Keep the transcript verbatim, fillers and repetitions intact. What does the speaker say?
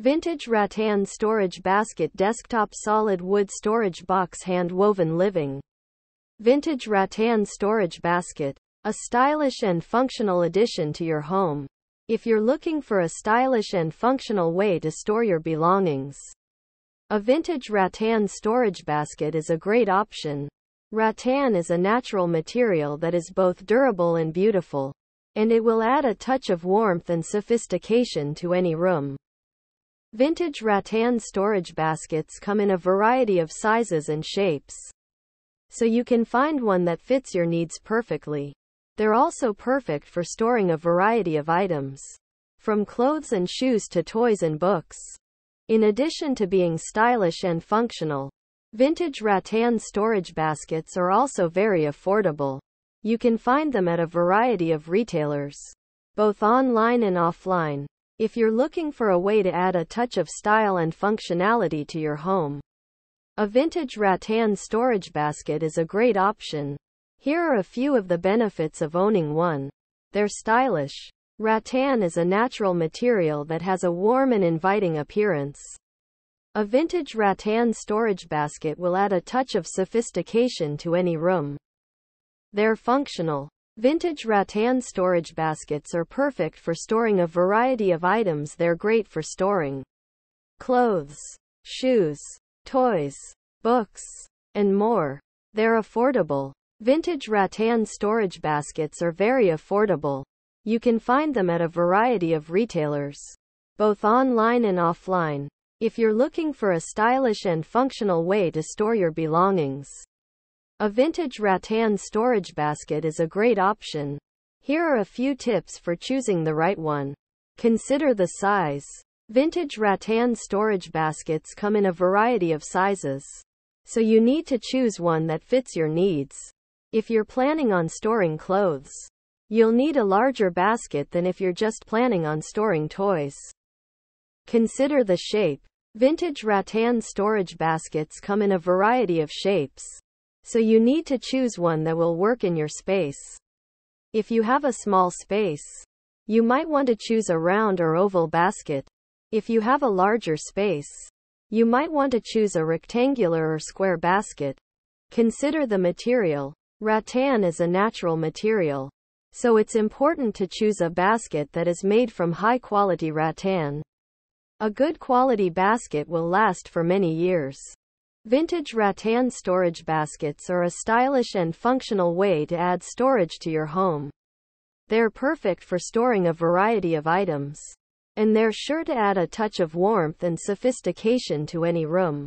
Vintage rattan storage basket desktop solid wood storage box hand woven living. Vintage rattan storage basket. A stylish and functional addition to your home. If you're looking for a stylish and functional way to store your belongings, a vintage rattan storage basket is a great option. Rattan is a natural material that is both durable and beautiful, and it will add a touch of warmth and sophistication to any room. Vintage rattan storage baskets come in a variety of sizes and shapes, so you can find one that fits your needs perfectly. They're also perfect for storing a variety of items, from clothes and shoes to toys and books. In addition to being stylish and functional, vintage rattan storage baskets are also very affordable. You can find them at a variety of retailers, both online and offline. If you're looking for a way to add a touch of style and functionality to your home, a vintage rattan storage basket is a great option. Here are a few of the benefits of owning one. They're stylish. Rattan is a natural material that has a warm and inviting appearance. A vintage rattan storage basket will add a touch of sophistication to any room. They're functional. Vintage rattan storage baskets are perfect for storing a variety of items. They're great for storing clothes, shoes, toys, books, and more. They're affordable. Vintage rattan storage baskets are very affordable. You can find them at a variety of retailers, both online and offline. If you're looking for a stylish and functional way to store your belongings, a vintage rattan storage basket is a great option. Here are a few tips for choosing the right one. Consider the size. Vintage rattan storage baskets come in a variety of sizes, so you need to choose one that fits your needs. If you're planning on storing clothes, you'll need a larger basket than if you're just planning on storing toys. Consider the shape. Vintage rattan storage baskets come in a variety of shapes, so you need to choose one that will work in your space. If you have a small space, you might want to choose a round or oval basket. If you have a larger space, you might want to choose a rectangular or square basket. Consider the material. Rattan is a natural material, so it's important to choose a basket that is made from high-quality rattan. A good quality basket will last for many years. Vintage rattan storage baskets are a stylish and functional way to add storage to your home. They're perfect for storing a variety of items, and they're sure to add a touch of warmth and sophistication to any room.